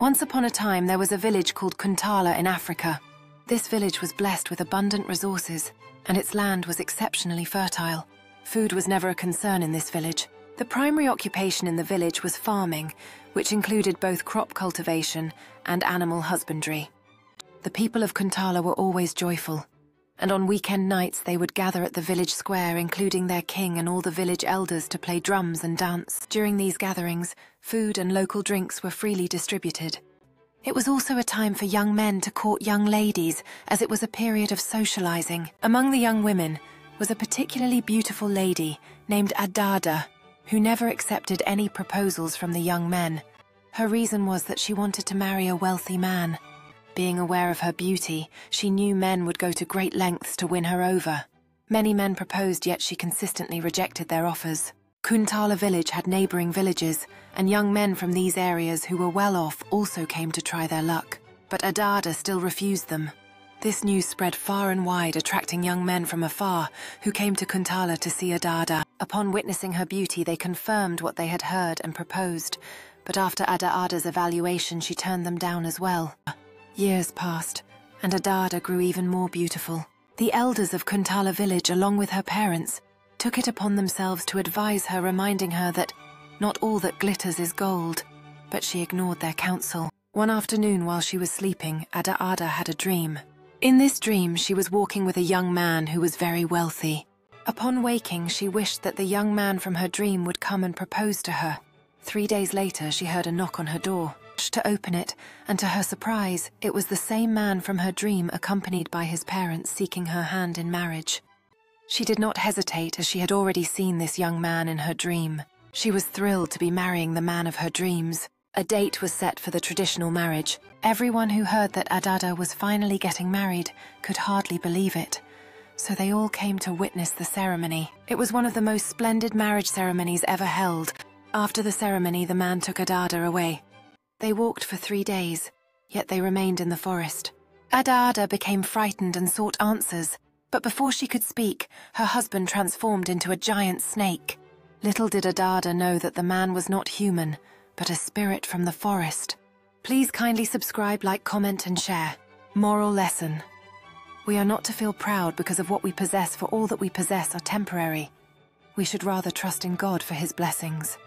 Once upon a time, there was a village called Kuntala in Africa. This village was blessed with abundant resources, and its land was exceptionally fertile. Food was never a concern in this village. The primary occupation in the village was farming, which included both crop cultivation and animal husbandry. The people of Kuntala were always joyful, and on weekend nights they would gather at the village square, including their king and all the village elders, to play drums and dance. During these gatherings, food and local drinks were freely distributed. It was also a time for young men to court young ladies, as it was a period of socializing. Among the young women was a particularly beautiful lady named Adada, who never accepted any proposals from the young men. Her reason was that she wanted to marry a wealthy man. Being aware of her beauty, she knew men would go to great lengths to win her over. Many men proposed, yet she consistently rejected their offers. Kuntala village had neighboring villages, and young men from these areas who were well off also came to try their luck. But Adada still refused them. This news spread far and wide, attracting young men from afar who came to Kuntala to see Adada. Upon witnessing her beauty, they confirmed what they had heard and proposed, but after Adada's evaluation, she turned them down as well. Years passed, and Adada grew even more beautiful. The elders of Kuntala village, along with her parents, took it upon themselves to advise her, reminding her that not all that glitters is gold, but she ignored their counsel. One afternoon, while she was sleeping, Adada had a dream. In this dream, she was walking with a young man who was very wealthy. Upon waking, she wished that the young man from her dream would come and propose to her. 3 days later, she heard a knock on her door. To open it, and to her surprise, it was the same man from her dream, accompanied by his parents, seeking her hand in marriage. She did not hesitate, as she had already seen this young man in her dream. She was thrilled to be marrying the man of her dreams. A date was set for the traditional marriage. Everyone who heard that Adada was finally getting married could hardly believe it, so they all came to witness the ceremony. It was one of the most splendid marriage ceremonies ever held. After the ceremony, the man took Adada away. They walked for 3 days, yet they remained in the forest. Adada became frightened and sought answers, but before she could speak, her husband transformed into a giant snake. Little did Adada know that the man was not human, but a spirit from the forest. Please kindly subscribe, like, comment, and share. Moral lesson: we are not to feel proud because of what we possess, for all that we possess are temporary. We should rather trust in God for His blessings.